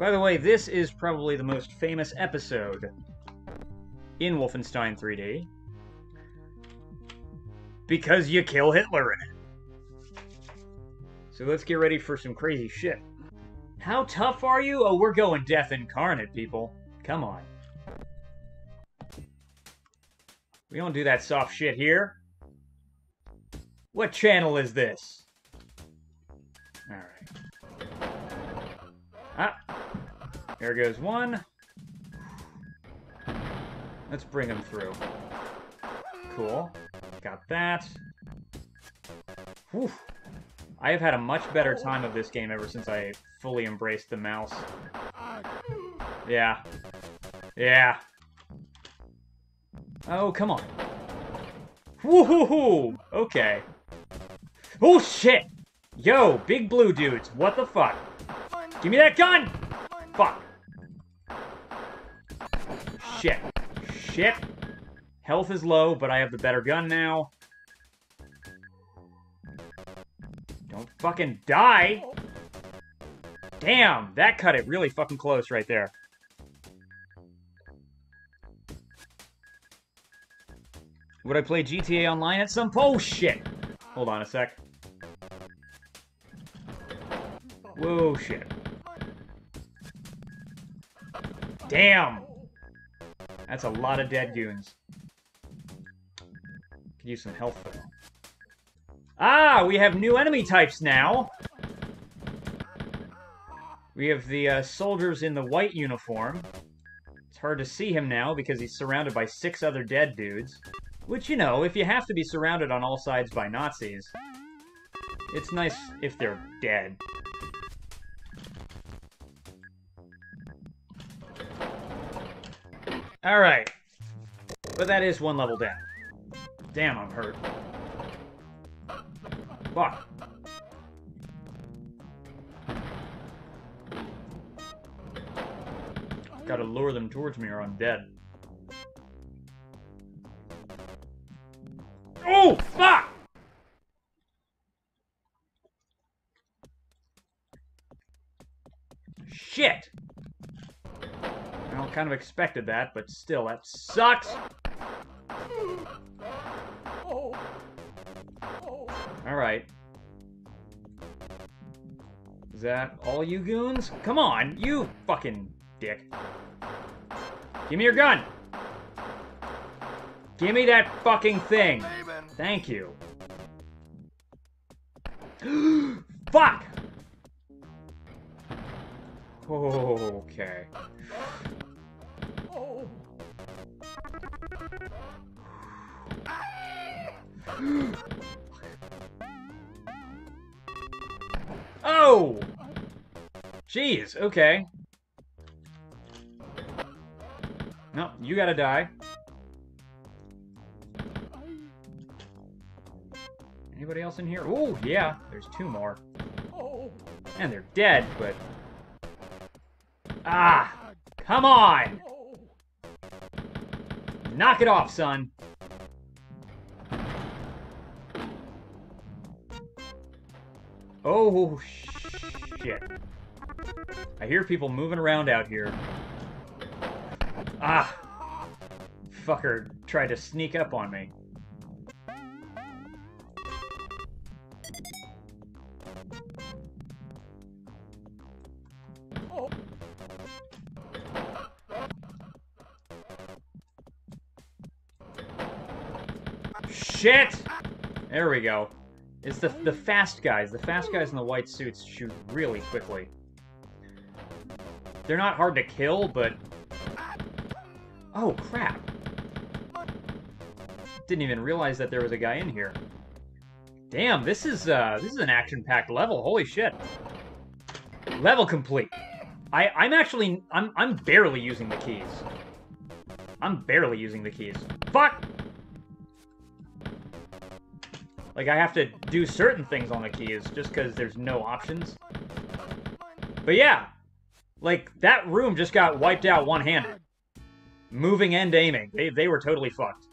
By the way, this is probably the most famous episode in Wolfenstein 3D. Because you kill Hitler in it. So let's get ready for some crazy shit. How tough are you? Oh, we're going death incarnate, people. Come on. We don't do that soft shit here. What channel is this? Alright. Ah! There goes one. Let's bring him through. Cool. Got that. Whew. I have had a much better time of this game ever since I fully embraced the mouse. Yeah. Yeah. Oh, come on. Woohoo! Okay. Oh, shit! Yo, big blue dudes, what the fuck? Give me that gun! Fuck. Shit. Shit. Health is low, but I have the better gun now. Don't fucking die! Damn, that cut it really fucking close right there. Would I play GTA Online at some point? Oh, shit! Hold on a sec. Whoa, shit. Damn! That's a lot of dead goons. Could use some health, though. Ah! We have new enemy types now! We have the soldiers in the white uniform. It's hard to see him now because he's surrounded by 6 other dead dudes. Which, you know, if you have to be surrounded on all sides by Nazis, it's nice if they're dead. Alright. But that is one level down. Damn, I'm hurt. Fuck. Gotta lure them towards me or I'm dead. Oh, fuck! Shit! Well, kind of expected that, but still, that sucks! Alright. Is that all you goons? Come on, you fucking dick. Give me your gun! Give me that fucking thing! Thank you. Fuck! Okay. Oh! Jeez, okay. No, you gotta die. Anybody else in here? Oh, yeah, there's 2 more. And they're dead, but... Ah! Come on! Knock it off, son! Oh, shit. I hear people moving around out here. Ah! Fucker tried to sneak up on me. Shit! There we go. It's the fast guys. The fast guys in the white suits shoot really quickly. They're not hard to kill, but... Oh, crap. Didn't even realize that there was a guy in here. Damn, this is an action-packed level. Holy shit. Level complete. I'm barely using the keys. I'm barely using the keys. Fuck! Like, I have to do certain things on the keys, just because there's no options. But yeah! Like, that room just got wiped out one-handed. Moving and aiming. They were totally fucked.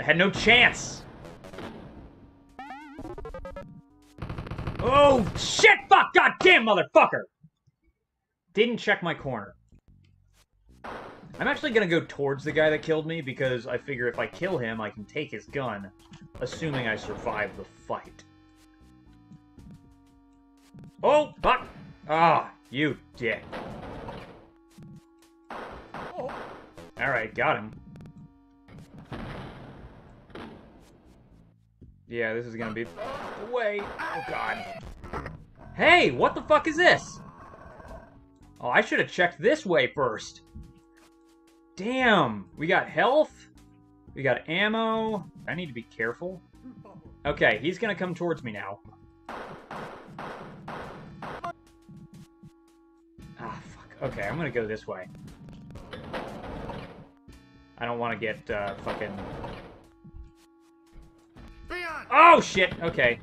I had no chance! Oh, shit! Fuck! Goddamn, motherfucker! Didn't check my corner. I'm actually gonna go towards the guy that killed me, because I figure if I kill him, I can take his gun, assuming I survive the fight. Oh, fuck! Ah, you dick. Alright, got him. Yeah, this is gonna be... Away! Oh, God. Hey, what the fuck is this? Oh, I should have checked this way first. Damn! We got health. We got ammo. I need to be careful. Okay, he's gonna come towards me now. Ah, fuck. Okay, I'm gonna go this way. I don't want to get, fucking... Oh, shit! Okay.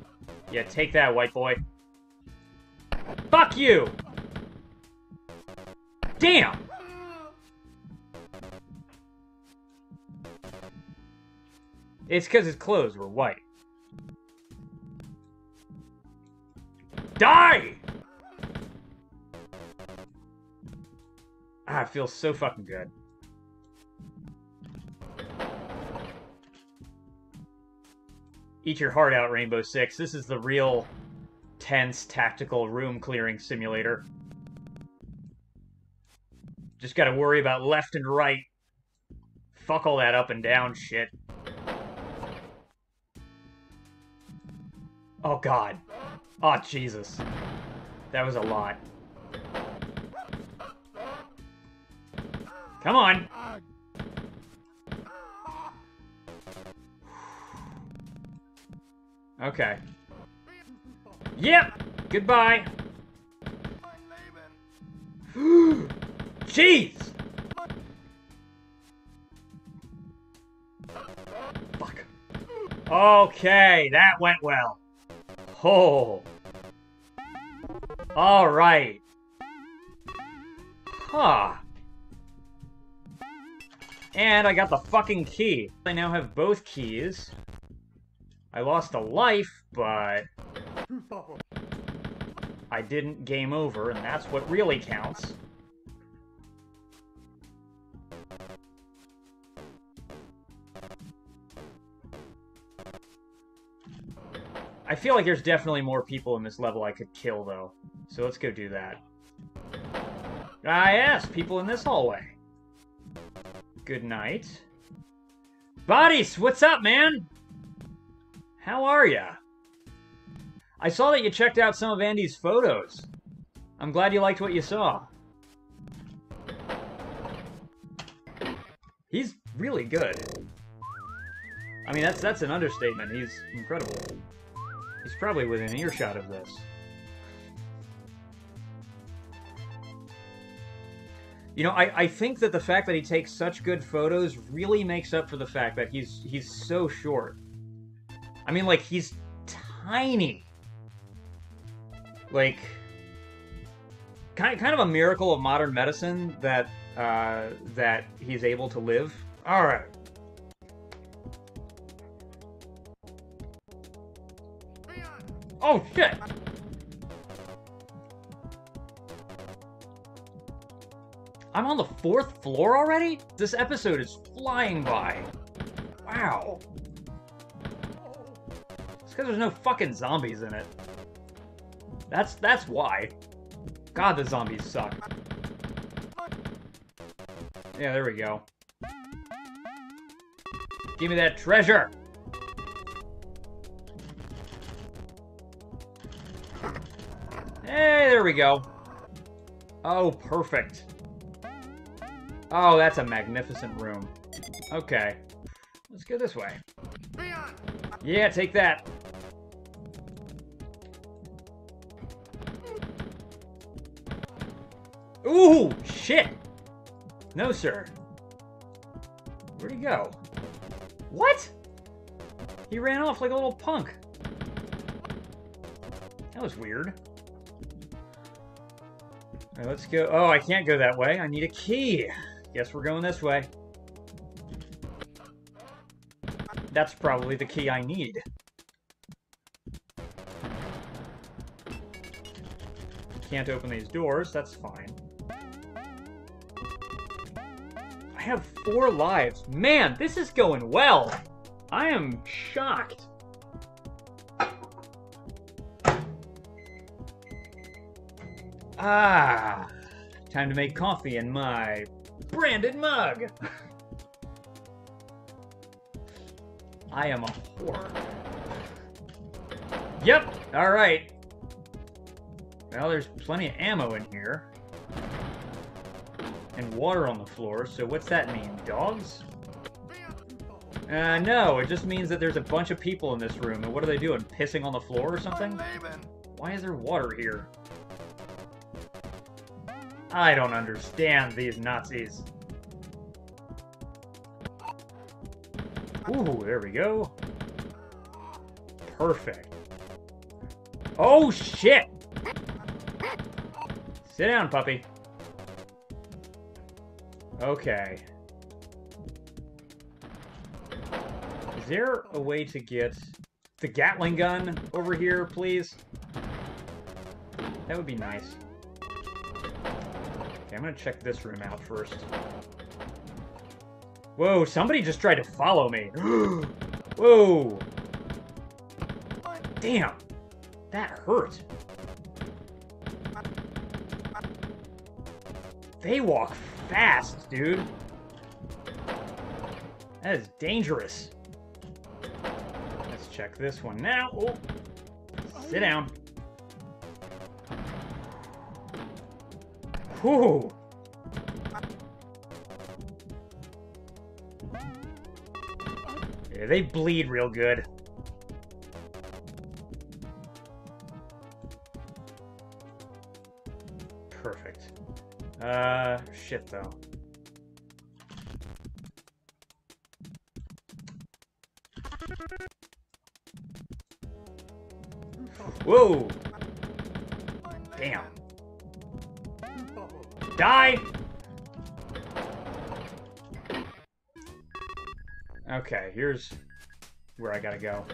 Yeah, take that, white boy. Fuck you! Damn! It's because his clothes were white. Die! Ah, it feels so fucking good. Eat your heart out, Rainbow Six. This is the real tense tactical room clearing simulator. Just gotta worry about left and right. Fuck all that up and down shit. Oh, God. Oh, Jesus. That was a lot. Come on! Okay. Yep! Goodbye! Jeez! Fuck. Okay, that went well. Oh. All right. Huh. And I got the fucking key. I now have both keys. I lost a life, but... I didn't game over, and that's what really counts. I feel like there's definitely more people in this level I could kill, though. So let's go do that. Ah, yes! People in this hallway. Good night. Bodies, what's up, man? How are ya? I saw that you checked out some of Andy's photos. I'm glad you liked what you saw. He's really good. I mean, that's an understatement. He's incredible. He's probably within earshot of this. You know, I think that the fact that he takes such good photos really makes up for the fact that he's so short. I mean, like, he's tiny. Like, kind of a miracle of modern medicine that, that he's able to live. All right. Oh, shit! I'm on the 4th floor already? This episode is flying by. Wow. It's because there's no fucking zombies in it. That's why. God, the zombies suck. Yeah, there we go. Give me that treasure! Hey, there we go. Oh, perfect. Oh, that's a magnificent room. Okay. Let's go this way. Yeah, take that. Ooh, shit. No, sir. Where'd he go? What? He ran off like a little punk. That was weird. All right, let's go. Oh, I can't go that way. I need a key. Guess we're going this way. That's probably the key I need. Can't open these doors. That's fine. I have 4 lives. Man, this is going well. I am shocked. Ah, time to make coffee in my branded mug. I am a whore. Yep, all right. Well, there's plenty of ammo in here. And water on the floor, so what's that mean, dogs? No, it just means that there's a bunch of people in this room, and what are they doing, pissing on the floor or something? Why is there water here? I don't understand these Nazis. Ooh, there we go. Perfect. Oh, shit! Sit down, puppy. Okay. Is there a way to get the Gatling gun over here, please? That would be nice. Okay, I'm gonna check this room out first. Whoa, somebody just tried to follow me. Whoa. Damn. That hurt. They walk fast, dude. That is dangerous. Let's check this one now. Oh. Sit down. Whoo! Yeah, they bleed real good. Perfect. Shit though. Whoa! Damn. Die! Okay, here's where I gotta go.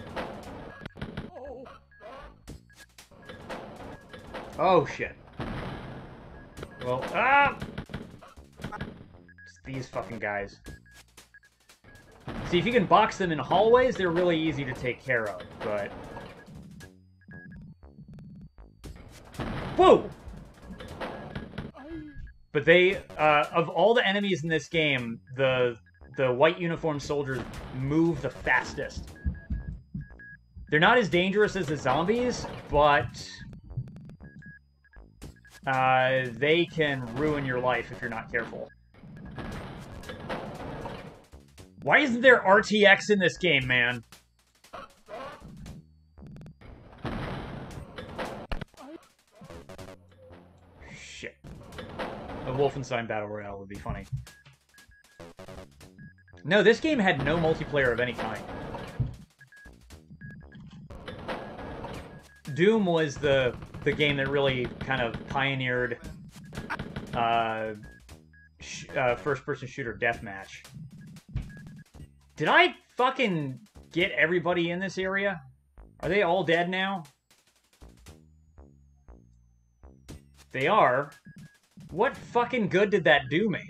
Oh, shit. Well, ah! It's these fucking guys. See, if you can box them in hallways, they're really easy to take care of, but... Whoa! But they, of all the enemies in this game, the white uniformed soldiers move the fastest. They're not as dangerous as the zombies, but they can ruin your life if you're not careful. Why isn't there RTX in this game, man? Wolfenstein Battle Royale would be funny. No, this game had no multiplayer of any kind. Doom was the game that really kind of pioneered first-person shooter deathmatch. Did I fucking get everybody in this area? Are they all dead now? They are. What fucking good did that do me?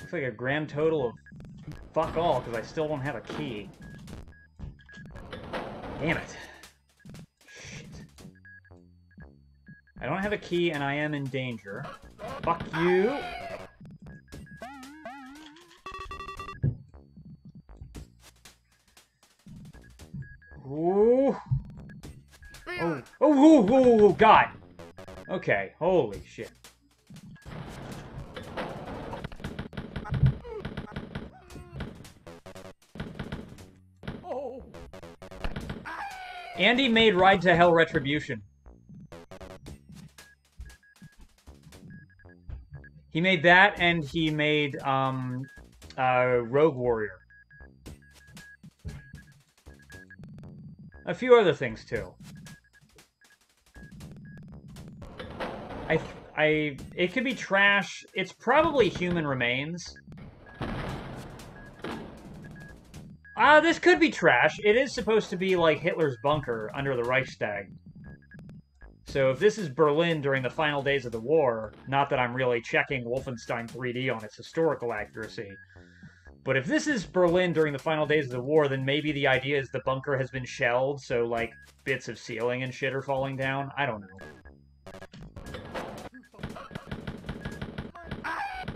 Looks like a grand total of fuck all, because I still don't have a key. Damn it. Shit. I don't have a key, and I am in danger. Fuck you! Ooh. Oh. Oh, oh, oh, oh, God! Okay, holy shit. Oh. Andy made Ride to Hell Retribution. He made that, and he made Rogue Warrior. A few other things, too. It could be trash. It's probably human remains. This could be trash. It is supposed to be like Hitler's bunker under the Reichstag. So if this is Berlin during the final days of the war, not that I'm really checking Wolfenstein 3D on its historical accuracy, but if this is Berlin during the final days of the war, then maybe the idea is the bunker has been shelled, so, like, bits of ceiling and shit are falling down. I don't know.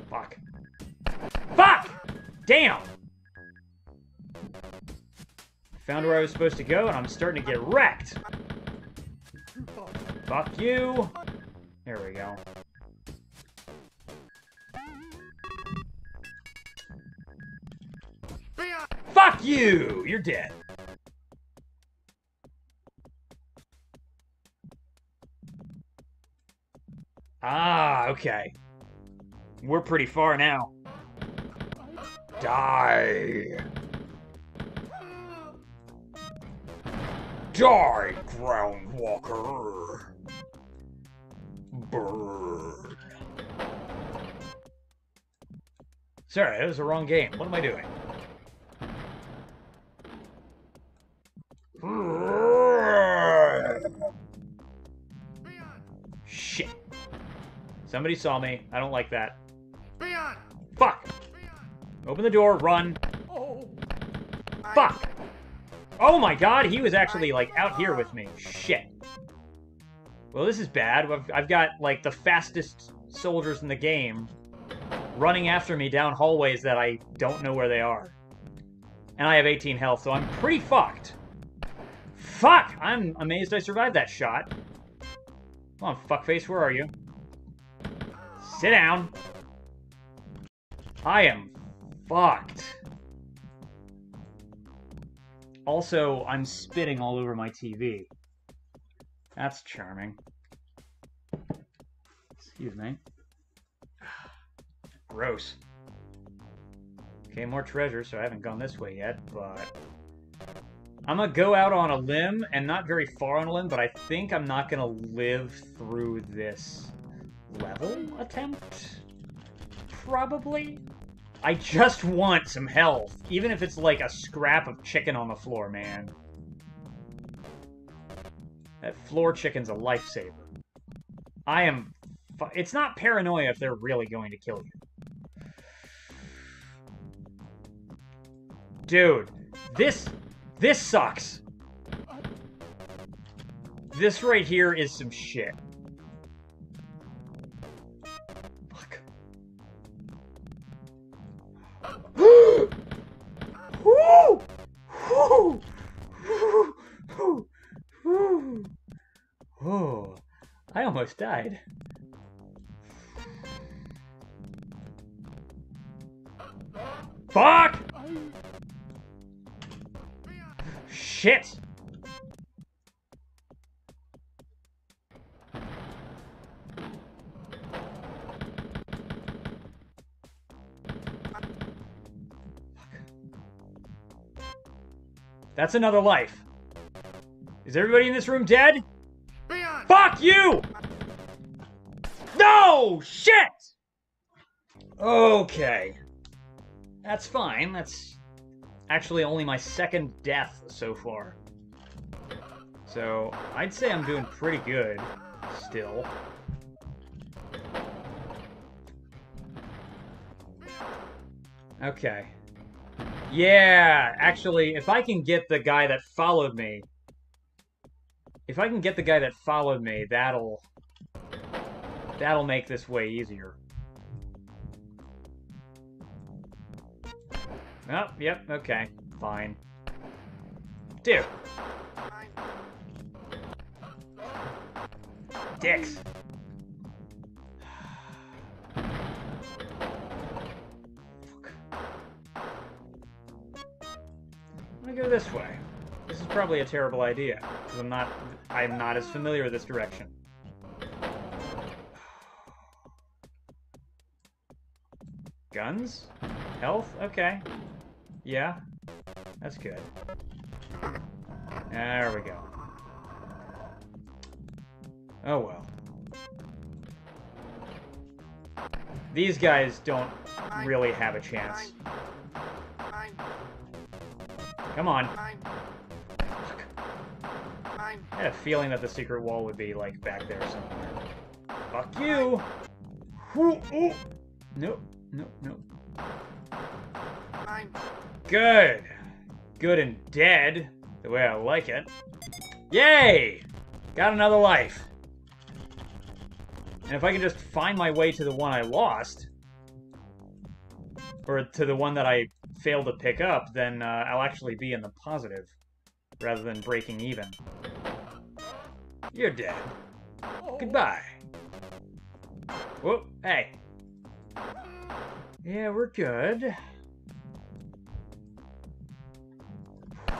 Fuck. Fuck! Damn! Found where I was supposed to go, and I'm starting to get wrecked. Fuck you! There we go. Fuck you! You're dead. Ah, okay. We're pretty far now. Die! Die, Groundwalker! Burn. Sorry, that was the wrong game. What am I doing? Shit. Somebody saw me. I don't like that. Fuck! Open the door, run. Fuck! Oh my god, he was actually, like, out here with me. Shit. Well, this is bad. I've got, like, the fastest soldiers in the game running after me down hallways that I don't know where they are. And I have 18 health, so I'm pretty fucked. Fuck! I'm amazed I survived that shot. Come on, fuckface, where are you? Sit down. I am fucked. Also, I'm spitting all over my TV. That's charming. Excuse me. Gross. Okay, more treasure, so I haven't gone this way yet, but... I'm gonna go out on a limb, and not very far on a limb, but I think I'm not gonna live through this level attempt? Probably? I just want some health, even if it's like a scrap of chicken on the floor, man. That floor chicken's a lifesaver. I am... It's not paranoia if they're really going to kill you. Dude, this sucks. This right here is some shit. Fuck. Woo! Woo! Woo! Woo! Whew. Oh, I almost died. Fuck! Shit! That's another life. Is everybody in this room dead? Fuck you! No! Shit! Okay. That's fine. That's actually only my second death so far. So, I'd say I'm doing pretty good still. Okay. Yeah! Actually, if I can get the guy that followed me... If I can get the guy that followed me, that'll make this way easier. Oh, yep, okay. Fine. Dude. Dicks. Fuck. I'm gonna go this way. This is probably a terrible idea, because I'm not as familiar with this direction. Guns? Health? Okay. Yeah. That's good. There we go. Oh well. These guys don't really have a chance. Come on. I had a feeling that the secret wall would be, like, back there somewhere. Fuck you! Ooh, ooh. Nope, nope, nope. Good! Good and dead, the way I like it. Yay! Got another life. And if I can just find my way to the one I lost, or to the one that I failed to pick up, then I'll actually be in the positive, rather than breaking even. You're dead. Goodbye. Whoa, hey. Yeah, we're good.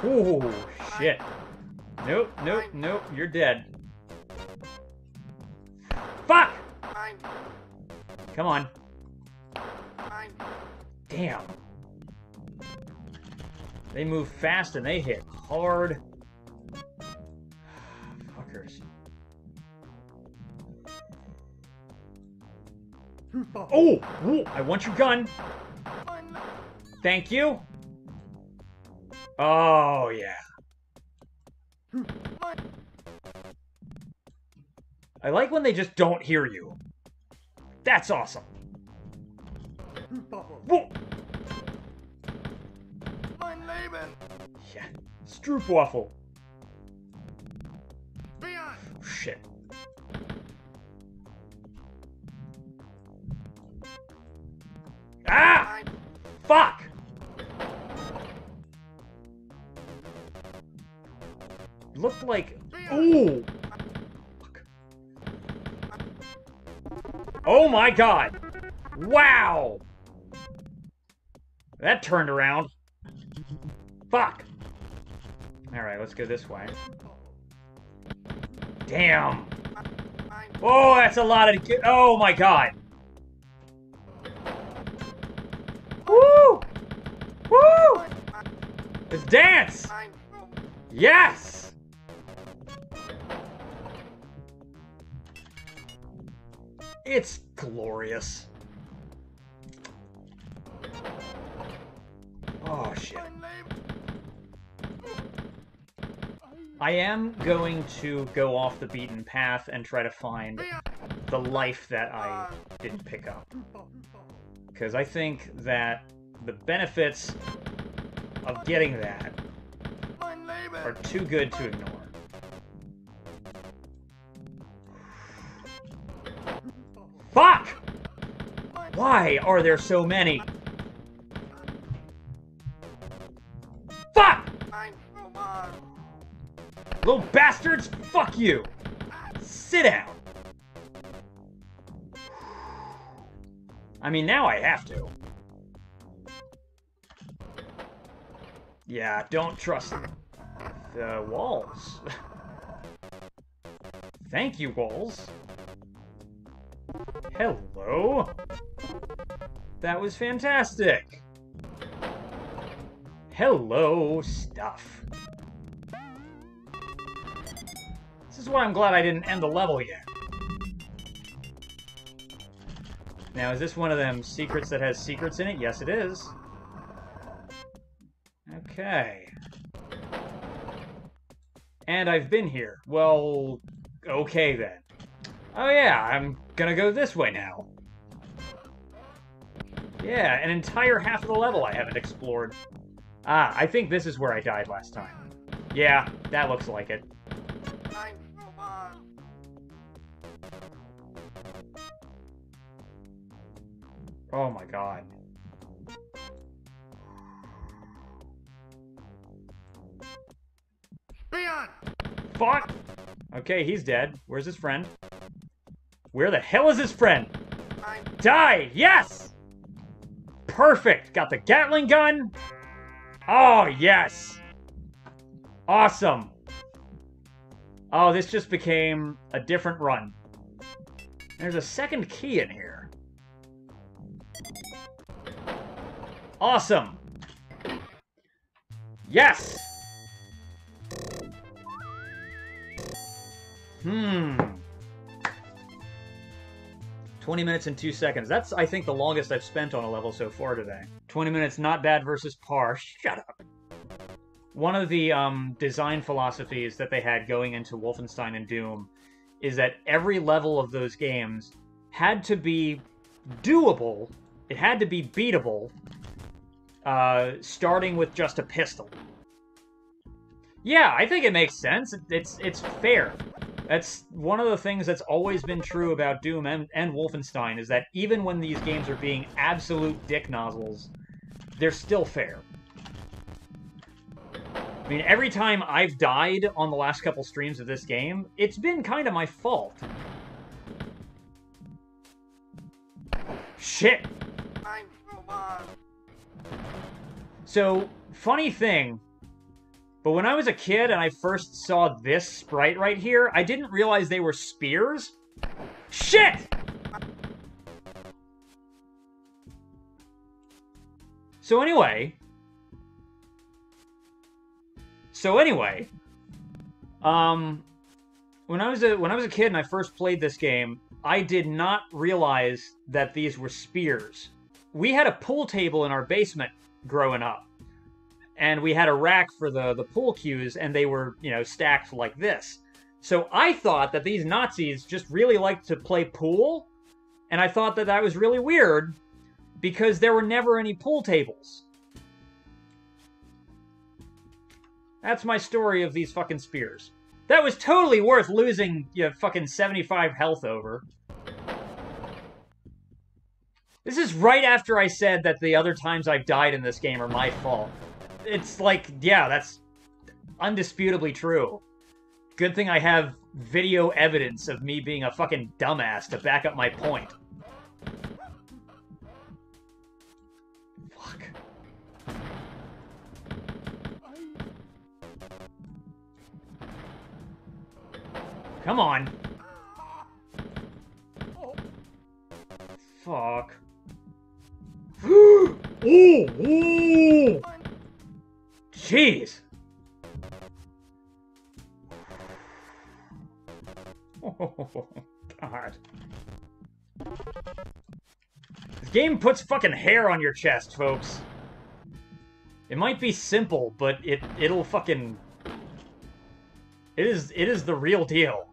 Ooh, shit. Nope, nope, nope, you're dead. Fuck! Come on. Damn. They move fast and they hit hard. Fuckers. Oh! Ooh, I want your gun! Thank you! Oh, yeah. I like when they just don't hear you. That's awesome. Whoa. Yeah. Stroopwaffle. Oh, shit. Ah! Fuck! Looked like... Ooh! Fuck. Oh my god! Wow! That turned around. Fuck! Alright, let's go this way. Damn! Oh, that's a lot of... Oh my god! Woo! Woo! Let's dance! Yes! It's glorious. Oh, shit. I am going to go off the beaten path and try to find the life that I didn't pick up. Because I think that the benefits of getting that are too good to ignore. Fuck! Why are there so many? Fuck! Little bastards, fuck you! Sit down! I mean, now I have to. Yeah, don't trust the walls. Thank you, walls. Hello? That was fantastic! Hello, stuff. This is why I'm glad I didn't end the level yet. Now, is this one of them secrets that has secrets in it? Yes, it is. Okay. And I've been here. Well, okay then. Oh yeah, I'm gonna go this way now. Yeah, an entire half of the level I haven't explored. Ah, I think this is where I died last time. Yeah, that looks like it. Oh my god. Fuck! Okay, he's dead. Where's his friend? Where the hell is his friend? Die! Yes! Perfect! Got the Gatling gun! Oh, yes! Awesome! Oh, this just became a different run. There's a second key in here. Awesome! Yes! Hmm... 20 minutes and 2 seconds. That's, I think, the longest I've spent on a level so far today. 20 minutes, not bad versus par. Shut up. One of the design philosophies that they had going into Wolfenstein and Doom is that every level of those games had to be doable, it had to be beatable, starting with just a pistol. Yeah, I think it makes sense. It's fair. That's one of the things that's always been true about Doom and Wolfenstein, is that even when these games are being absolute dick nozzles, they're still fair. I mean, every time I've died on the last couple streams of this game, it's been kind of my fault. Shit! I'm robot. So, funny thing, but when I was a kid and I first saw this sprite right here, I didn't realize they were spears. Shit! So anyway... when I was a kid and I first played this game, I did not realize that these were spears. We had a pool table in our basement growing up, and we had a rack for the pool cues, and they were, you know, stacked like this. So I thought that these Nazis just really liked to play pool, and I thought that that was really weird because there were never any pool tables. That's my story of these fucking spears. That was totally worth losing, you know, fucking 75 health over. This is right after I said that the other times I've died in this game are my fault. It's like, yeah, that's undisputably true. Good thing I have video evidence of me being a fucking dumbass to back up my point. Fuck. Come on. Oh. Fuck. Ooh, ooh. Jeez. Oh, God. This game puts fucking hair on your chest, folks. It might be simple, but it'll fucking... It is the real deal.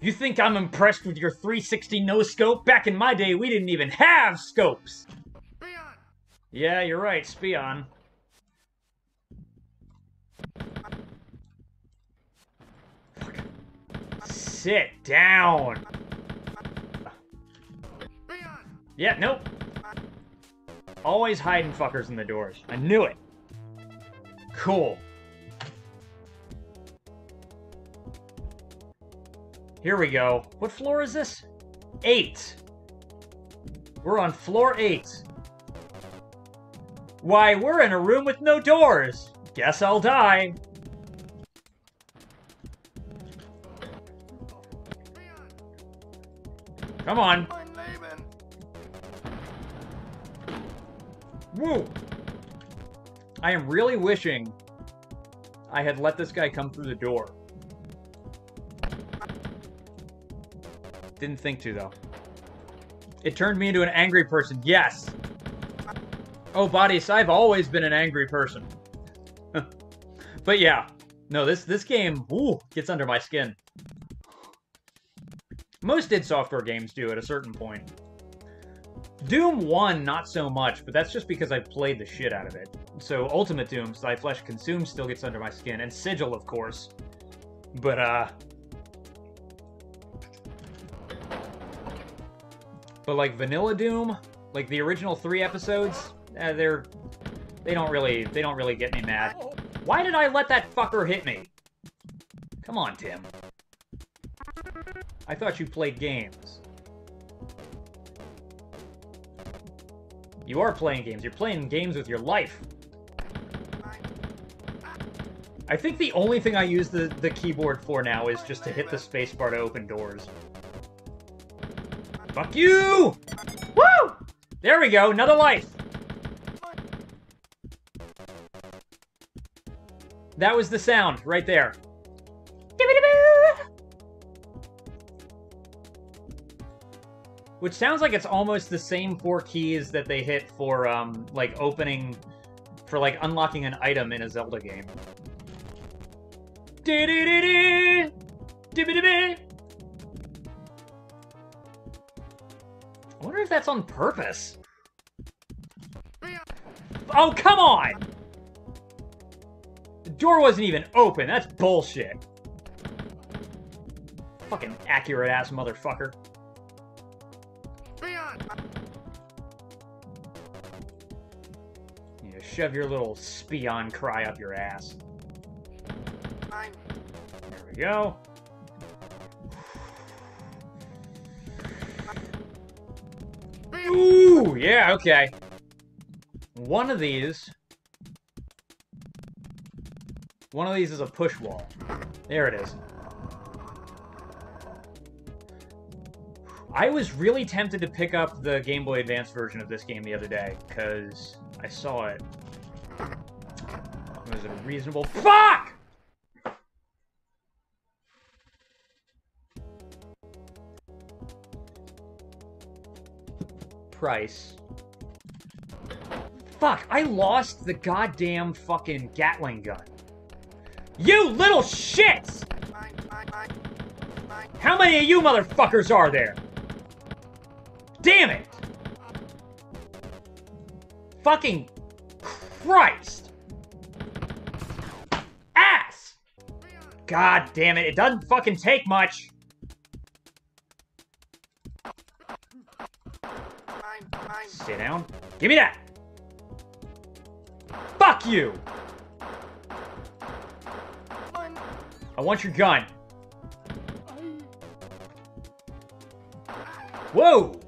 You think I'm impressed with your 360 no-scope? Back in my day, we didn't even have scopes! Spion. Yeah, you're right, Spion. Fuck. Sit down! Spion. Yeah, nope. Always hiding fuckers in the doors. I knew it. Cool. Here we go. What floor is this? 8. We're on floor 8. Why, we're in a room with no doors. Guess I'll die. Come on. Woo. I am really wishing I had let this guy come through the door. Didn't think to, though. It turned me into an angry person. Yes! Oh, bodies, I've always been an angry person. But yeah. No, this game, ooh, gets under my skin. Most id Software games do at a certain point. Doom 1, not so much, but that's just because I've played the shit out of it. So Ultimate Doom, Thy Flesh Consumed, still gets under my skin. And Sigil, of course. But, But like Vanilla Doom, like the original 3 episodes, they don't really get me mad. Why did I let that fucker hit me? Come on, Tim. I thought you played games. You are playing games. You're playing games with your life. I think the only thing I use the keyboard for now is just to hit the spacebar to open doors. Fuck you! Woo! There we go, another life! That was the sound, right there. which sounds like it's almost the same four keys that they hit for, like, opening... for, like, unlocking an item in a Zelda game. I wonder if that's on purpose. Oh, come on! The door wasn't even open. That's bullshit. Fucking accurate-ass motherfucker. You know, shove your little spion cry up your ass. There we go. Ooh, yeah, okay. One of these... one of these is a push wall. There it is. I was really tempted to pick up the Game Boy Advance version of this game the other day, because I saw it. It was a reasonable... fuck! Price. Fuck, I lost the goddamn fucking Gatling gun. You little shits! How many of you motherfuckers are there? Damn it! Fucking Christ! Ass! God damn it, it doesn't fucking take much! Sit down. Give me that! Fuck you! I want your gun. Whoa!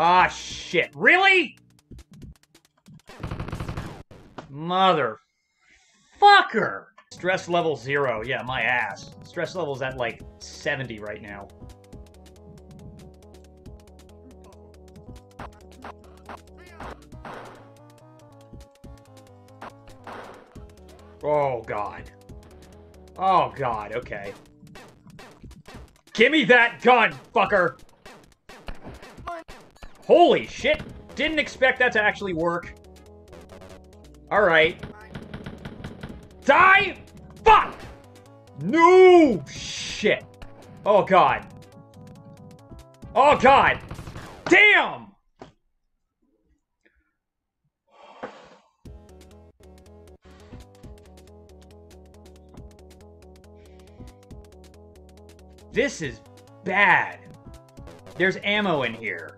Ah, shit. Really? Motherfucker! Stress level 0. Yeah, my ass. Stress level's at, like, 70 right now. Oh, God. Oh, God, okay. Give me that gun, fucker! Holy shit! Didn't expect that to actually work. Alright. Die! Fuck! No! Shit. Oh, God. Oh, God! Damn! This is bad. There's ammo in here.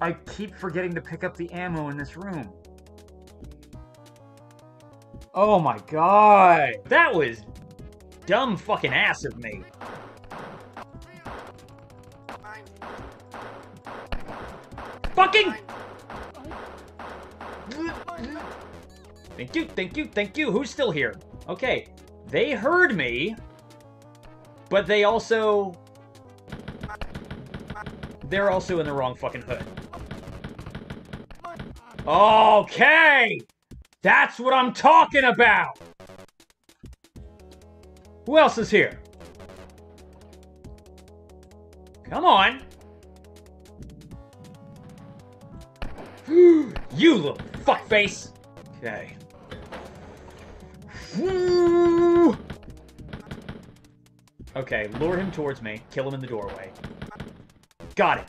I keep forgetting to pick up the ammo in this room. Oh my god. That was dumb fucking ass of me. Fucking... thank you, thank you, thank you. Who's still here? Okay. They heard me, but they also... they're also in the wrong fucking hood. Okay! That's what I'm talking about! Who else is here? Come on! You little fuckface! Okay. Woo! Okay, lure him towards me. Kill him in the doorway. Got it.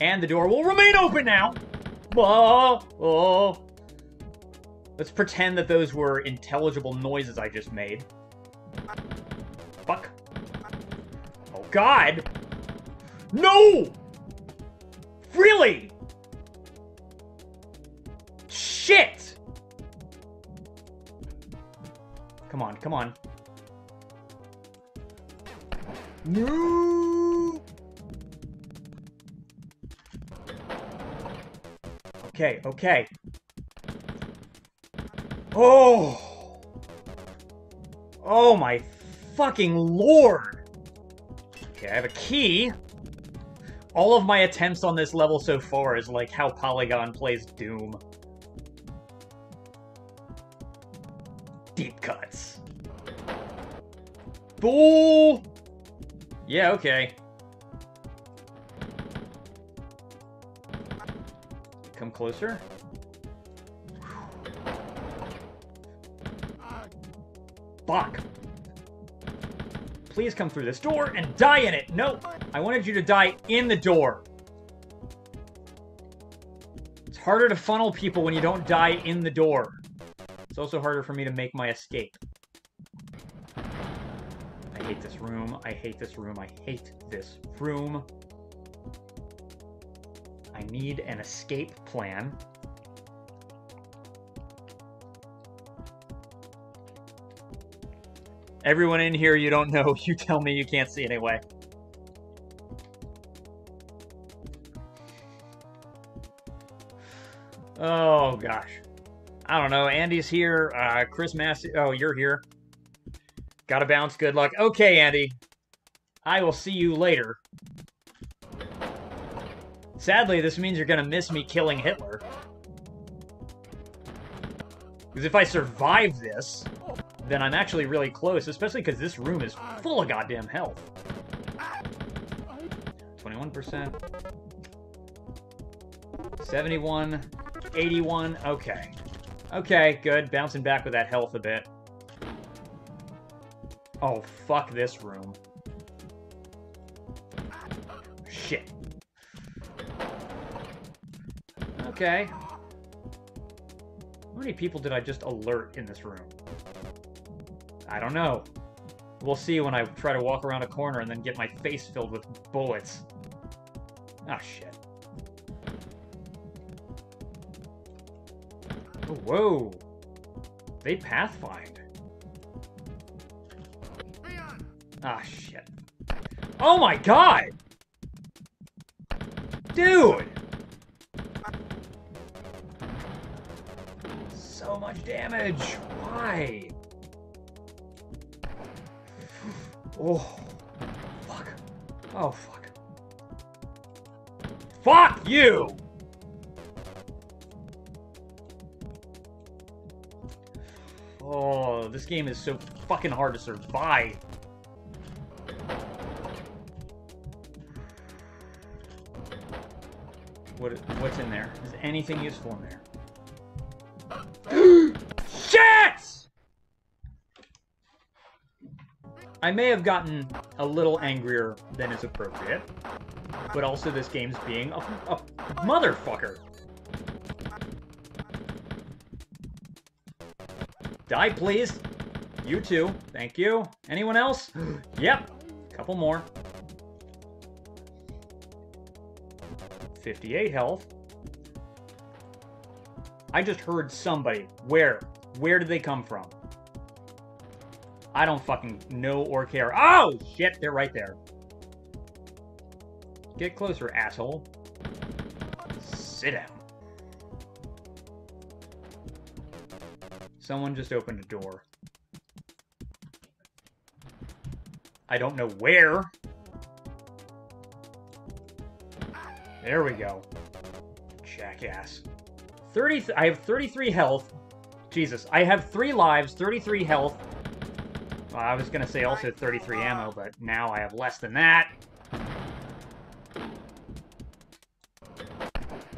And the door will remain open now! Oh, oh. Let's pretend that those were intelligible noises I just made. Fuck. Oh, God! No! Really? Shit! Come on, come on. No! Okay, okay. Oh! Oh my fucking lord! Okay, I have a key. All of my attempts on this level so far is like how Polygon plays Doom. deep cuts. Bull! Yeah, okay. Come closer. Fuck. Please come through this door and die in it. No, I wanted you to die in the door. It's harder to funnel people when you don't die in the door. It's also harder for me to make my escape. I hate this room. I hate this room. I hate this room. I need an escape plan. Everyone in here, you don't know. You tell me you can't see anyway. Oh, gosh. I don't know. Andy's here. Chris Massey. Oh, you're here. Gotta bounce. Good luck. Okay, Andy. I will see you later. Sadly, this means you're gonna miss me killing Hitler. Because if I survive this, then I'm actually really close, especially because this room is full of goddamn health. 21%. 71. 81. Okay. Okay, good. Bouncing back with that health a bit. Oh, fuck this room. Shit. Okay. How many people did I just alert in this room? I don't know. We'll see when I try to walk around a corner and then get my face filled with bullets. Oh, shit. Oh, whoa. They pathfind. Ah, shit. Oh my god! Dude! So much damage! Why? Oh, fuck. Oh, fuck. Fuck you! Oh, this game is so fucking hard to survive. What's in there? Is anything useful in there? Shit! I may have gotten a little angrier than is appropriate, but also this game's being a motherfucker. Die, please. You too. Thank you. Anyone else? Yep. Couple more. 58 health. I just heard somebody. Where? Where did they come from? I don't fucking know or care. Oh, shit, they're right there. Get closer, asshole. Sit down. Someone just opened a door. I don't know where. There we go. Jackass. I have 33 health. Jesus, I have 3 lives, 33 health. Well, I was gonna say also 33 ammo, but now I have less than that.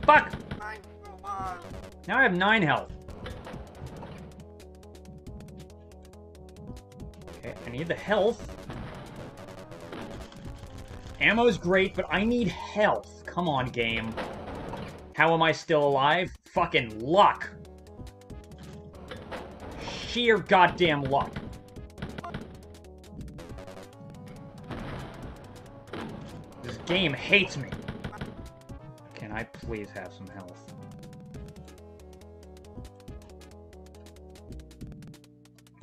Fuck! Now I have 9 health. Okay, I need the health. Ammo's great, but I need health. Come on, game. How am I still alive? Fucking luck. Sheer goddamn luck. This game hates me. Can I please have some health?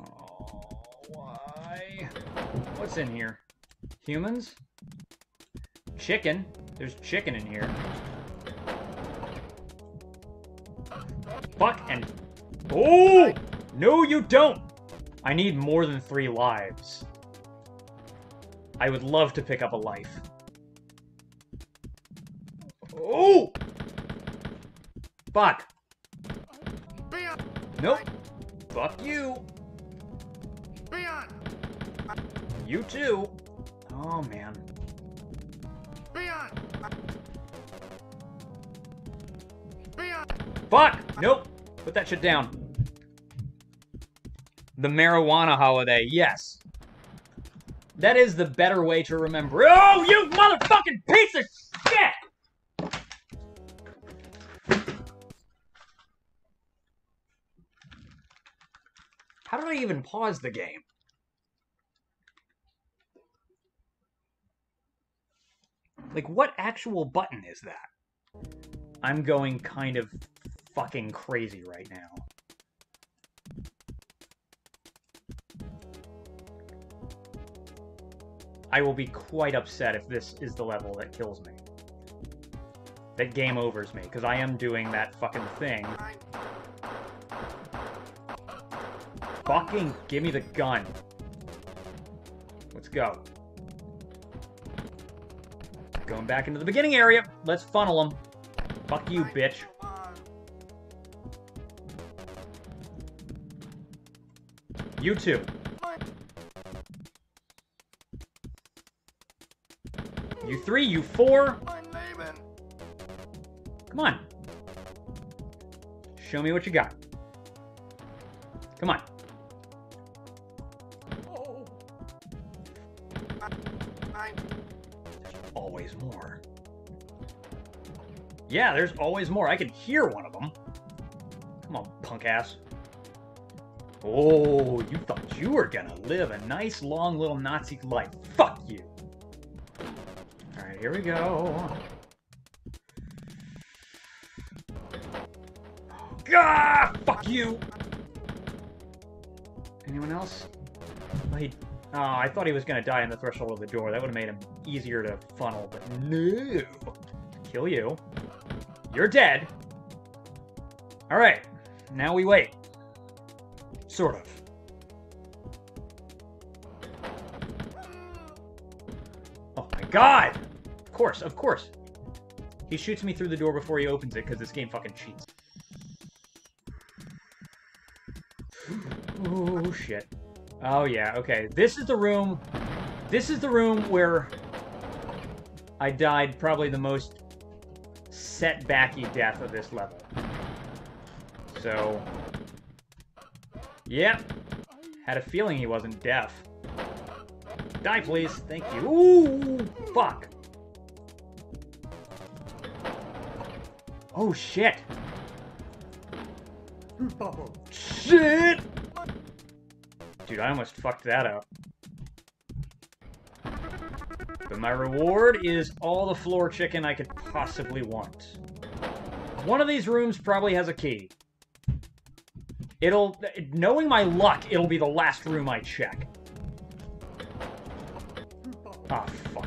Oh, why? What's in here? Humans? Chicken? There's chicken in here. Fuck and... Oh! No, you don't! I need more than 3 lives. I would love to pick up a life. Oh! Fuck. Nope. Fuck you. Leon! You too! Oh, man. Leon! Leon! Fuck! Nope! Put that shit down. The marijuana holiday, yes. That is the better way to remember. Oh, you motherfucking piece of shit! How did I even pause the game? Like, what actual button is that? I'm going kind of fucking crazy right now. I will be quite upset if this is the level that kills me. That game overs me, because I am doing that fucking thing. Fucking give me the gun. Let's go. Going back into the beginning area. Let's funnel him. Fuck you, bitch. You too. You three, you four. Come on. Show me what you got. Come on. Yeah, there's always more. I can hear one of them. Come on, punk ass. Oh, you thought you were gonna live a nice, long, little Nazi life. Fuck you. All right, here we go. Ah, fuck you. Anyone else? Wait. Oh, I thought he was gonna die in the threshold of the door. That would have made him easier to funnel, but no. Kill you. You're dead. Alright. Now we wait. Sort of. Oh my god! Of course, of course. He shoots me through the door before he opens it, because this game fucking cheats. Oh, shit. Oh, yeah, okay. This is the room... This is the room where... I died probably the most... setbacky death of this level. So, yep, had a feeling he wasn't deaf. Die, please. Thank you. Ooh, fuck. Oh shit. Oh shit. Dude, I almost fucked that up. But my reward is all the floor chicken I could possibly want. One of these rooms probably has a key. It'll... knowing my luck, it'll be the last room I check. Ah, fuck.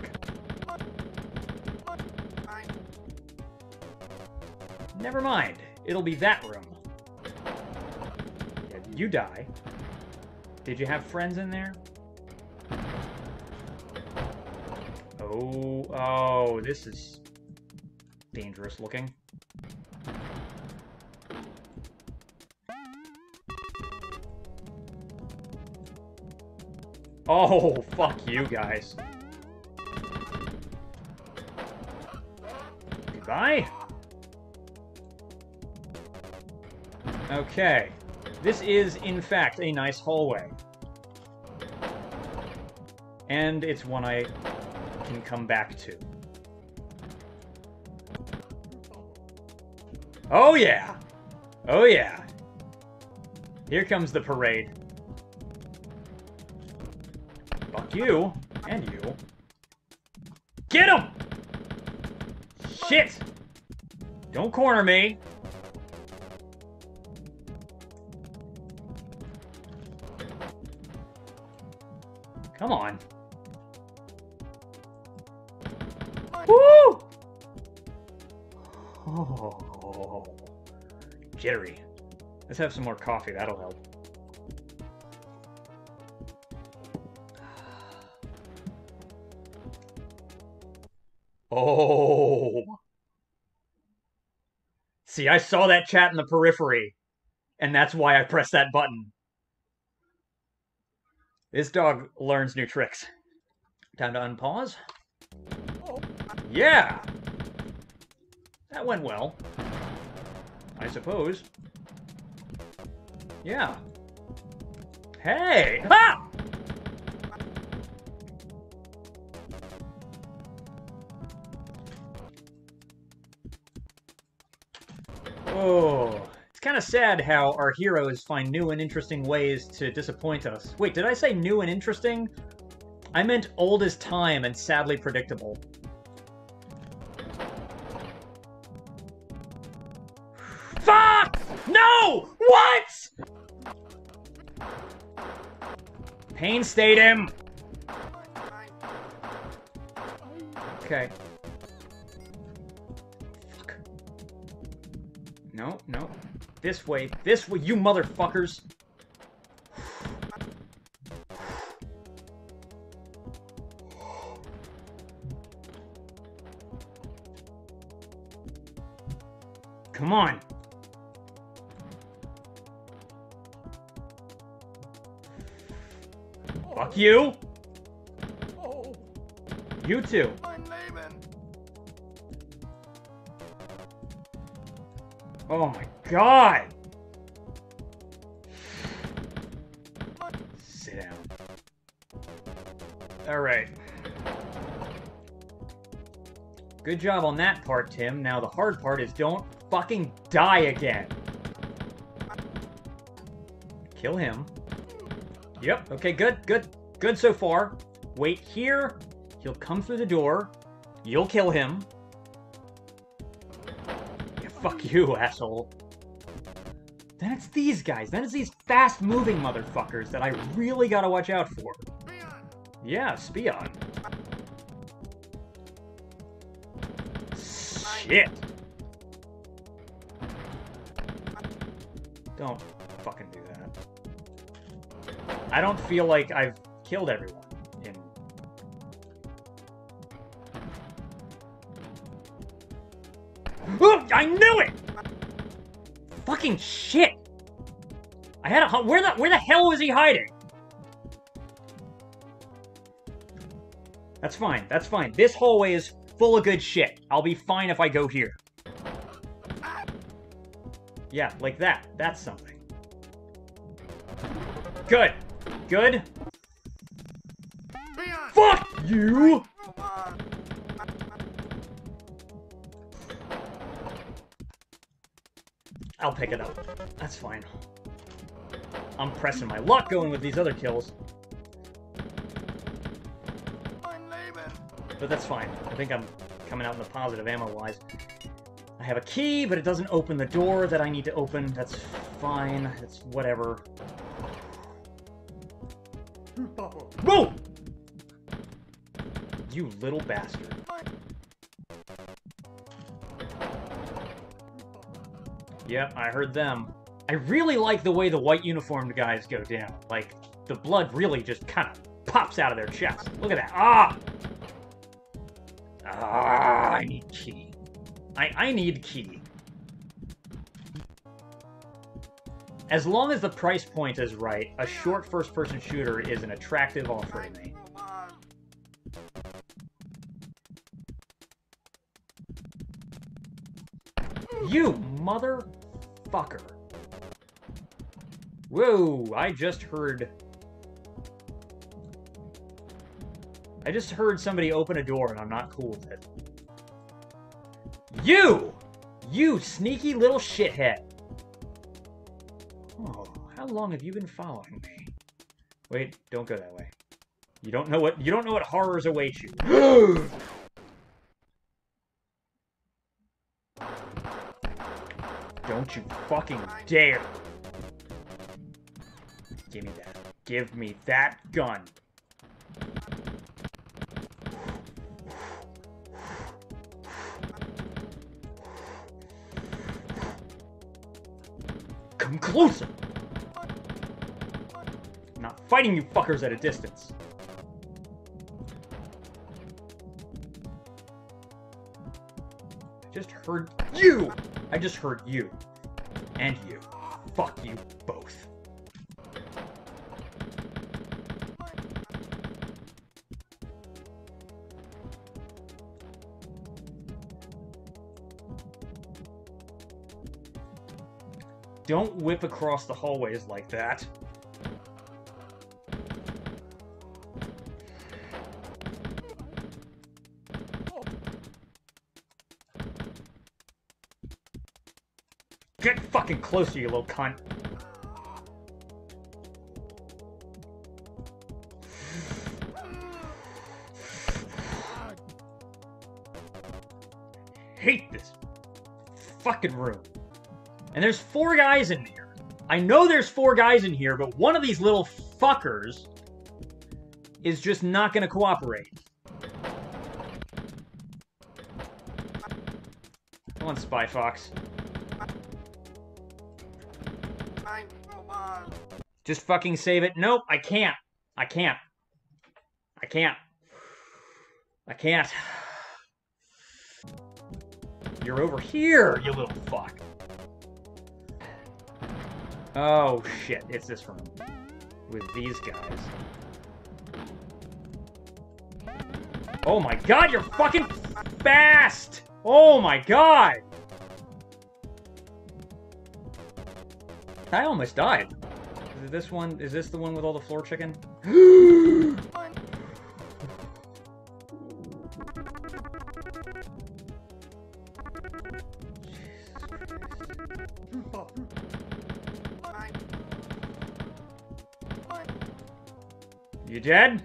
Never mind. It'll be that room. Yeah, you die. Did you have friends in there? Oh, oh, this is dangerous looking. Oh, fuck you guys. Goodbye. Okay. This is, in fact, a nice hallway. And it's one I... can come back to. Oh yeah! Oh yeah! Here comes the parade. Fuck you! And you! Get him! Shit! Don't corner me! Come on. Oh, jittery. Let's have some more coffee, that'll help. Oh! See, I saw that chat in the periphery, and that's why I pressed that button. This dog learns new tricks. Time to unpause. Yeah! That went well. I suppose. Yeah. Hey! Ha! Oh, it's kind of sad how our heroes find new and interesting ways to disappoint us. Wait, did I say new and interesting? I meant old as time and sadly predictable. Fuck! No! What?! Pain stayed him! Okay. No, no. This way, you motherfuckers! Come on! Fuck you! Oh. You too! I'm Laban. Oh my god! Sit down. Alright. Good job on that part, Tim. Now the hard part is don't fucking die again! Kill him. Yep, okay, good so far. Wait here. He'll come through the door. You'll kill him. Fuck you, asshole. Then it's these guys. Then it's these fast-moving motherfuckers that I really gotta watch out for. Yeah, Spion. Shit. Don't fucking do that. I don't feel like I've killed everyone. I knew it! Fucking shit! I had a where the hell was he hiding? That's fine, that's fine. This hallway is full of good shit. I'll be fine if I go here. Yeah, like that. That's something. Good. Good. Fuck you! I'll pick it up. That's fine. I'm pressing my luck going with these other kills. But that's fine. I think I'm coming out in the positive ammo-wise. I have a key, but it doesn't open the door that I need to open. That's fine. It's whatever. Whoa! You little bastard. Yep, I heard them. I really like the way the white uniformed guys go down. Like, the blood really just kind of pops out of their chest. Look at that. Ah! Ah, I need key. I need key. As long as the price point is right, a short first-person shooter is an attractive offering to me. You motherfucker. Whoa, I just heard somebody open a door and I'm not cool with it. You! You sneaky little shithead. Oh, how long have you been following me? Wait, don't go that way. You don't know what horrors await you. Don't you fucking dare! Give me that. Give me that gun! Come closer! I'm not fighting you fuckers at a distance. I just heard you! I just heard you. And you. Fuck you both. Don't whip across the hallways like that. Get fucking closer, you little cunt. Hate this fucking room. And there's four guys in here. I know there's four guys in here, but one of these little fuckers is just not gonna cooperate. Come on, Spy Fox. Just fucking save it. Nope, I can't. I can't. I can't. I can't. You're over here, you little fuck. Oh, shit. It's this room. With these guys. Oh my god, you're fucking fast! Oh my god! I almost died. Is this one? Is this the one with all the floor chicken? You dead?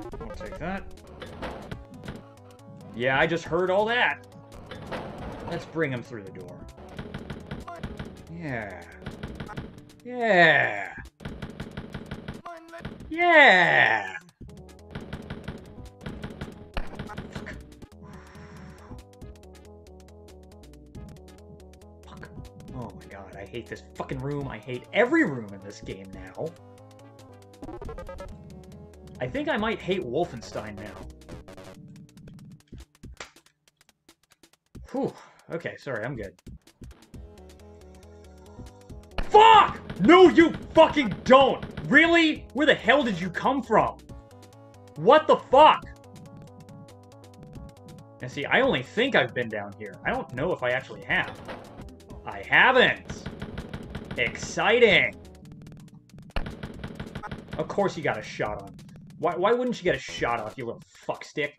I'll take that. Yeah, I just heard all that. Let's bring him through the door. Yeah. Yeah. Yeah. I hate this fucking room. I hate every room in this game now. I think I might hate Wolfenstein now. Whew. Okay, sorry, I'm good. Fuck! No, you fucking don't! Really? Where the hell did you come from? What the fuck? And see, I only think I've been down here. I don't know if I actually have. I haven't! Exciting! Of course you got a shot on. Why wouldn't you get a shot off, you little fuckstick?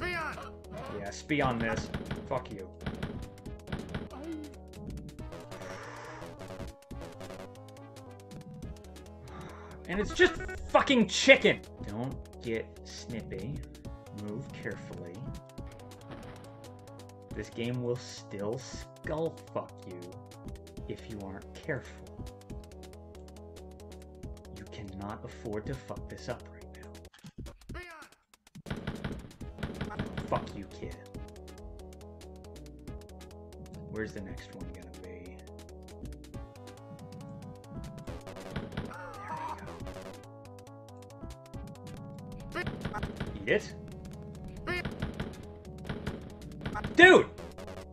Yeah, spee on this. Fuck you. And it's just fucking chicken! Don't get snippy. Move carefully. This game will still skull fuck you if you aren't careful. You cannot afford to fuck this up right now. Fuck you, kid. Where's the next one gonna be? There we go. Eat it. Dude!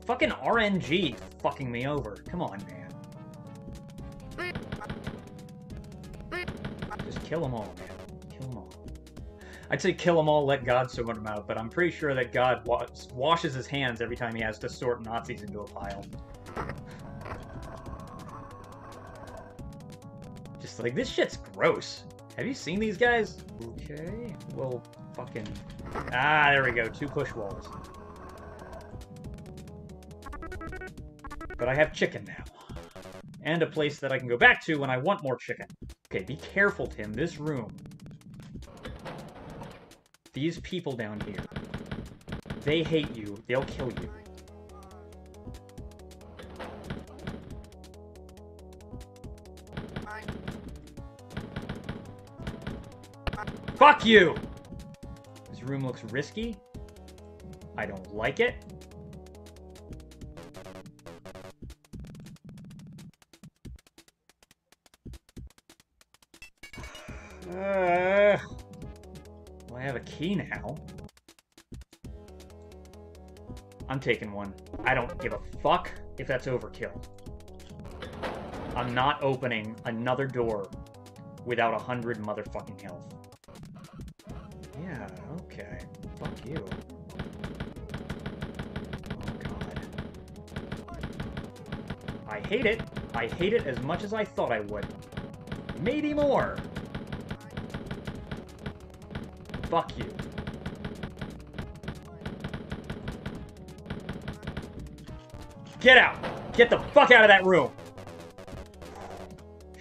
Fucking RNG fucking me over. Come on, man. Just kill them all, man. Kill them all. I'd say kill them all, let God sort them out, but I'm pretty sure that God washes his hands every time he has to sort Nazis into a pile. Just like, this shit's gross. Have you seen these guys? Okay, well, fucking... Ah, there we go. Two push walls. But I have chicken now. And a place that I can go back to when I want more chicken. Okay, be careful, Tim. This room. These people down here. They hate you. They'll kill you. Fuck you! This room looks risky. I don't like it. Well, I have a key now. I'm taking one. I don't give a fuck if that's overkill. I'm not opening another door without 100 motherfucking health. Yeah, okay. Fuck you. Oh, God. I hate it. I hate it as much as I thought I would. Maybe more! Fuck you. Get out! Get the fuck out of that room!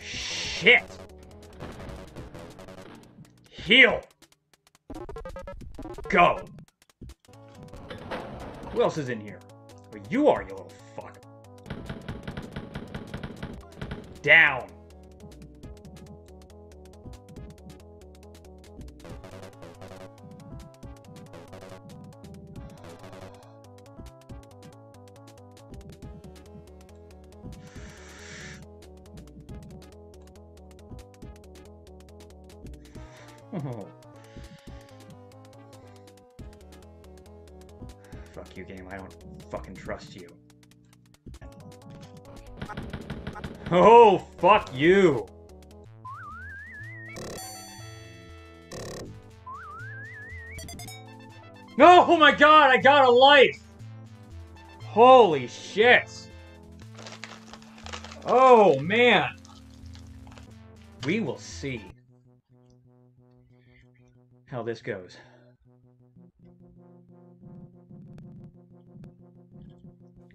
Shit! Heal! Go! Who else is in here? Well, you are, you little fuck. Down! Oh. Fuck you, game. I don't fucking trust you. Oh, fuck you! No! Oh my god, I got a life! Holy shit! Oh, man! We will see how this goes.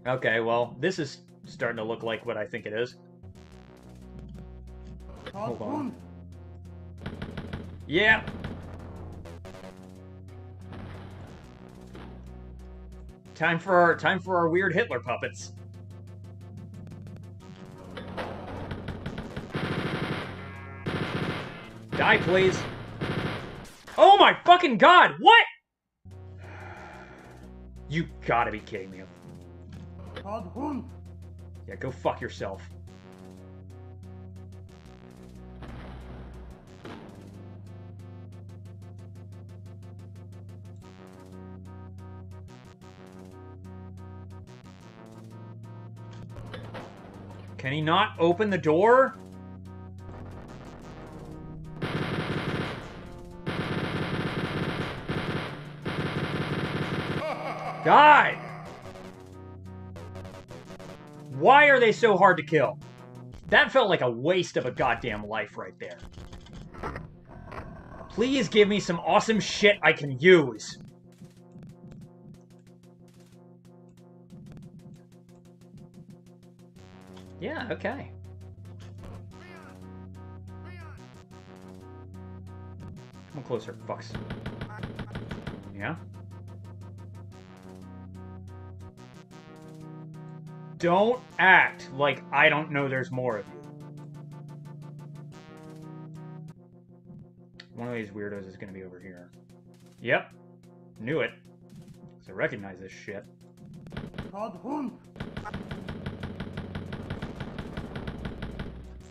Okay, well, this is starting to look like what I think it is. Hold on. Yeah! Time for our weird Hitler puppets. Die, please. Oh my fucking god! What?! You gotta be kidding me. Yeah, go fuck yourself. Can he not open the door? God! Why are they so hard to kill? That felt like a waste of a goddamn life right there. Please give me some awesome shit I can use. Yeah, okay. Come closer, fucks. Yeah? Don't act like I don't know there's more of you. One of these weirdos is gonna be over here. Yep. Knew it. So recognize this shit.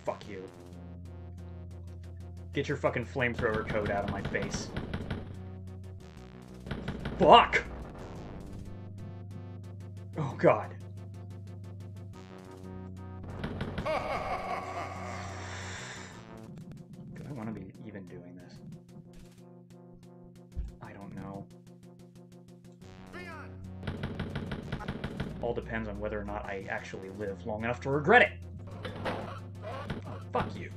Fuck you. Get your fucking flamethrower code out of my face. Fuck! Oh god. Depends on whether or not I actually live long enough to regret it. Oh, fuck you.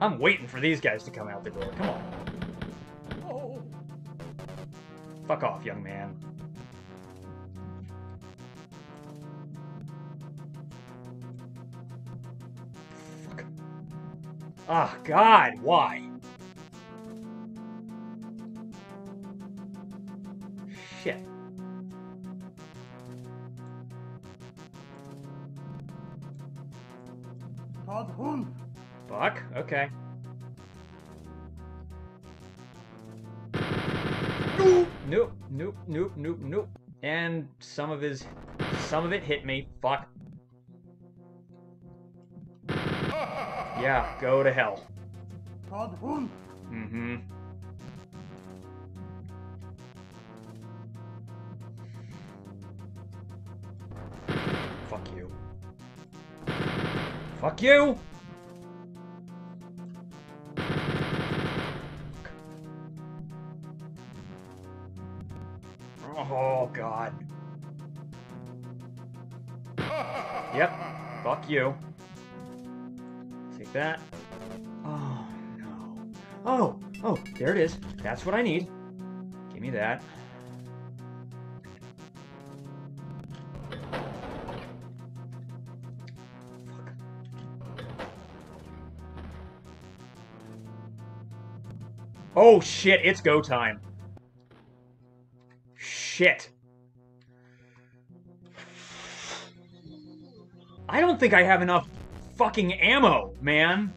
I'm waiting for these guys to come out the door. Come on. Oh. Fuck off, young man. Ah, oh, God, why? Shit. Fuck, okay. Nope, nope, nope, nope, nope. And some of it hit me. Fuck. Yeah, go to hell. Mm-hmm. Fuck you. Fuck you! Oh, God. Yep. Fuck you. Take that. Oh, no. Oh! Oh, there it is. That's what I need. Give me that. Oh shit, it's go time. Shit. I don't think I have enough fucking ammo, man.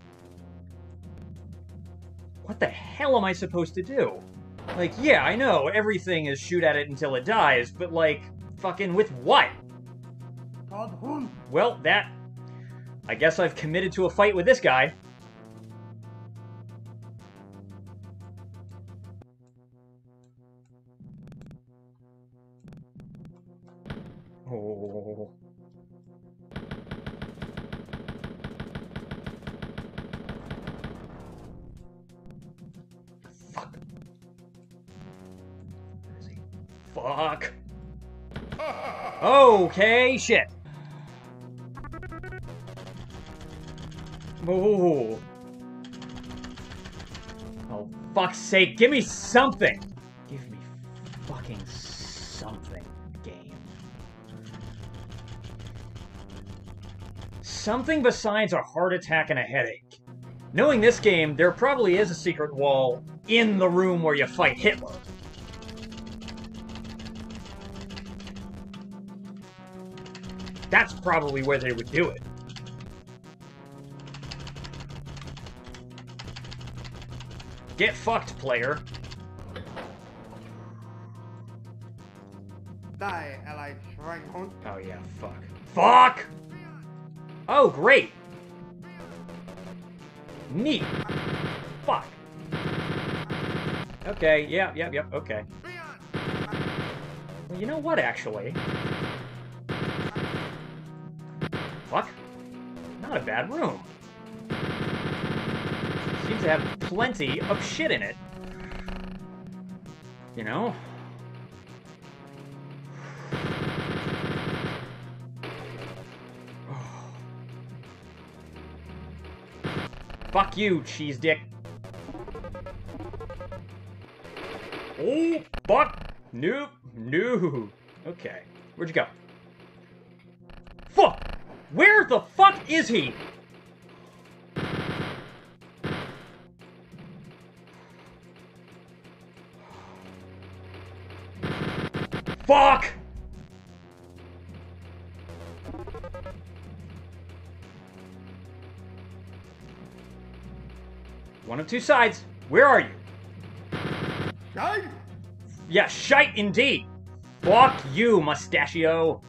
What the hell am I supposed to do? Like, yeah, I know, everything is shoot at it until it dies, but like, fucking with what? Well, that... I guess I've committed to a fight with this guy. Fuck. Okay, shit. Ooh. Oh, fuck's sake, give me something! Give me fucking something, game. Something besides a heart attack and a headache. Knowing this game, there probably is a secret wall in the room where you fight Hitler. That's probably where they would do it. Get fucked, player. Die, allied Schweinhund. Oh yeah, fuck. Fuck! Oh, great! Neat. Fuck. Okay, yeah, yep, yeah, okay. Well, you know what, actually? Fuck. Not a bad room. Seems to have plenty of shit in it. You know? Oh. Fuck you, cheese dick. Oh, fuck. Nope. No. Okay. Where'd you go? Fuck! Where the fuck is he? Fuck! One of two sides. Where are you? Shite! Yeah, shite indeed. Fuck you, mustachio.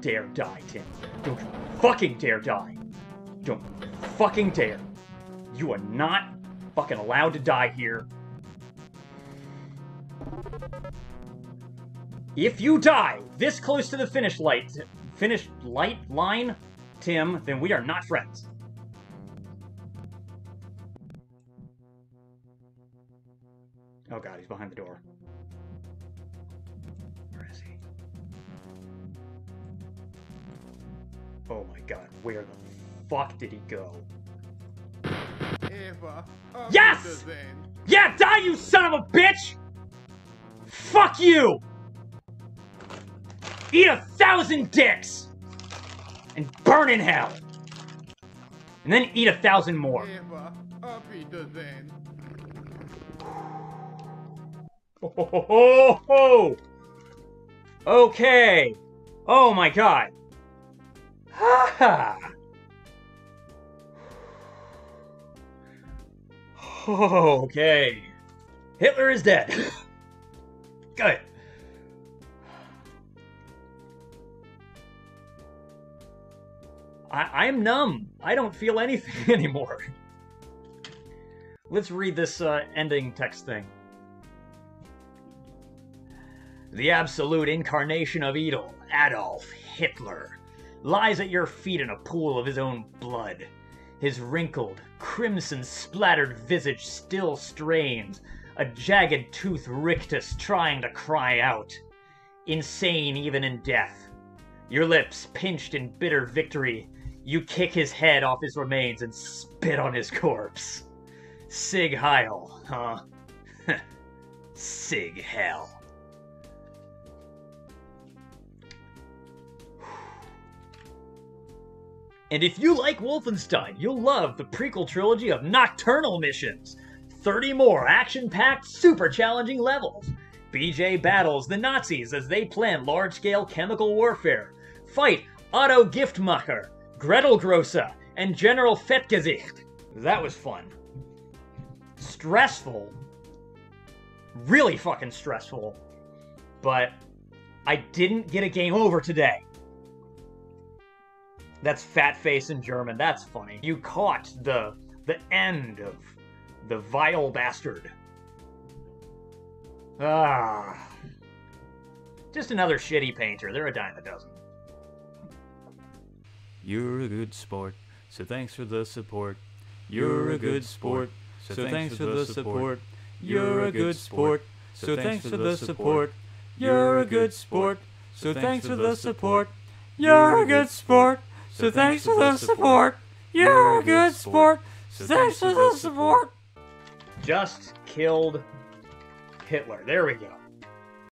Dare die, Tim. Don't you fucking dare die. Don't you fucking dare. You are not fucking allowed to die here. If you die this close to the finish line, Tim, then we are not friends. Oh god, he's behind the door. Oh my god, where the fuck did he go? Yes! Yeah, die, you son of a bitch! Fuck you! Eat 1,000 dicks! And burn in hell! And then eat 1,000 more. Oh! Okay! Oh my god! Ha ha! Okay. Hitler is dead. Good. I'm numb. I don't feel anything anymore. Let's read this ending text thing. The absolute incarnation of evil, Adolf Hitler, lies at your feet in a pool of his own blood. His wrinkled, crimson-splattered visage still strains, a jagged tooth rictus trying to cry out. Insane even in death. Your lips pinched in bitter victory. You kick his head off his remains and spit on his corpse. Sig Heil, huh? Sig Hell. And if you like Wolfenstein, you'll love the prequel trilogy of Nocturnal Missions. 30 more action-packed, super-challenging levels. BJ battles the Nazis as they plan large-scale chemical warfare. Fight Otto Giftmacher, Gretel Grossa, and General Fettgesicht. That was fun. Stressful. Really fucking stressful. But I didn't get a game over today. That's fat face in German. That's funny. You caught the end of the vile bastard. Ah. Just another shitty painter. They're a dime a dozen. You're a good sport, so thanks for the support. You're a good sport, so thanks for the support. You're a good sport, so thanks for the support. You're a good sport, so thanks for the support. You're a good sport. So thanks for the support. You're a good sport. So thanks for the support. Just killed Hitler. There we go.